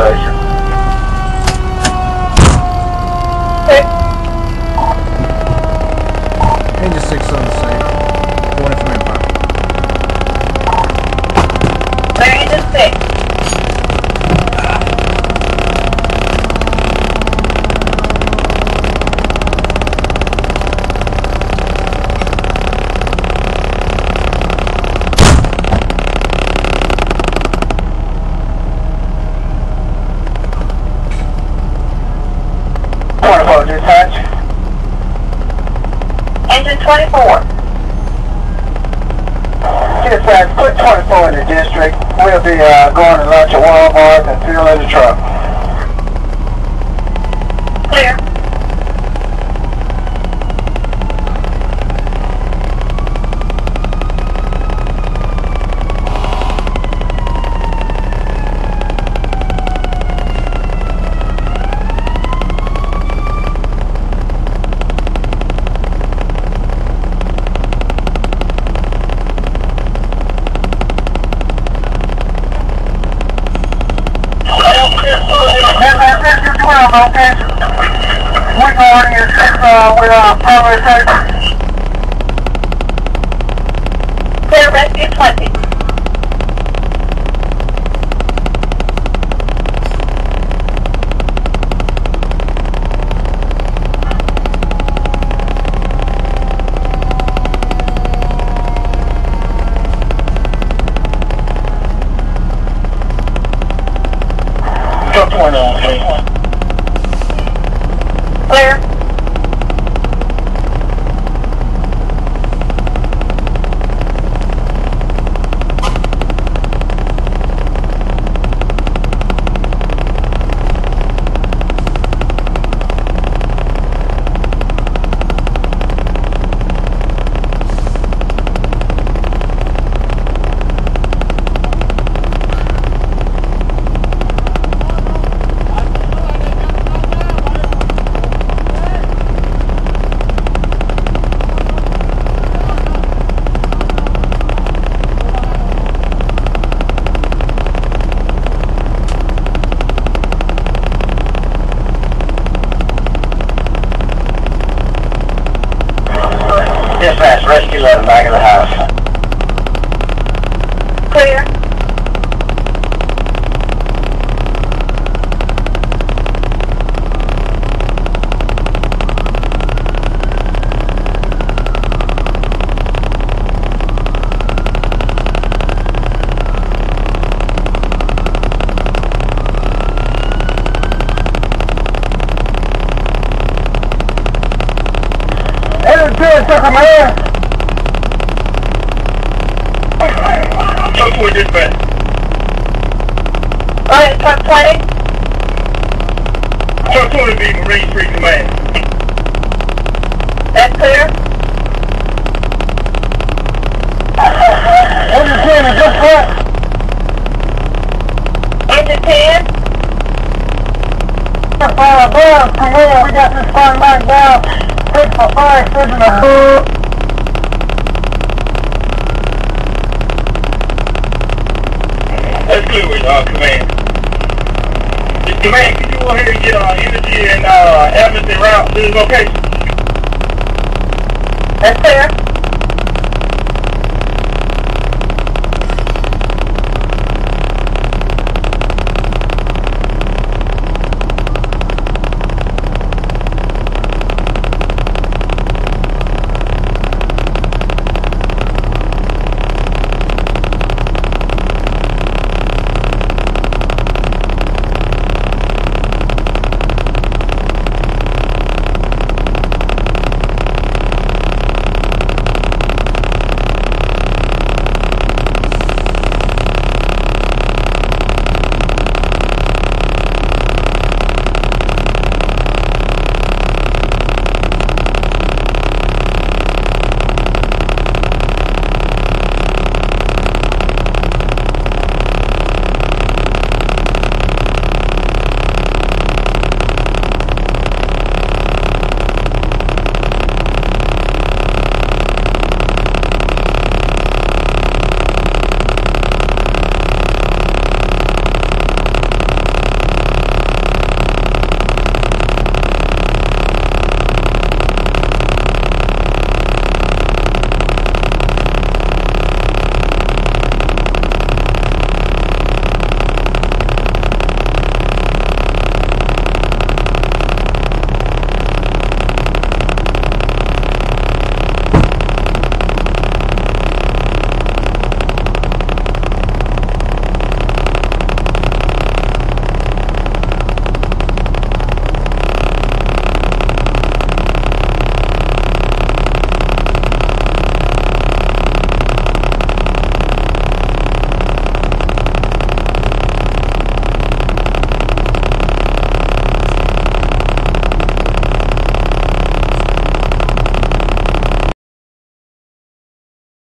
version. Engine 6 on the same. Going from Empire. Marine ST. Dispatch. Engine 24. Dispatch, put 24 in the district. We'll be going to lunch at Walmart and fueling the truck. Clear. Okay. We're going in, we're power station. Clear rescue 20. Truck 108. Clear. Dispatch, rescue 11 back in the house. Clear. Alright, truck 20. Truck 20 be Marine Street Command. That's clear. Engine 10 is just what? Engine 10. We got this fun locked down. 6 for fire extension of food. That's good with command. Command, could you go ahead and get energy and Evans and route to the location? That's fair.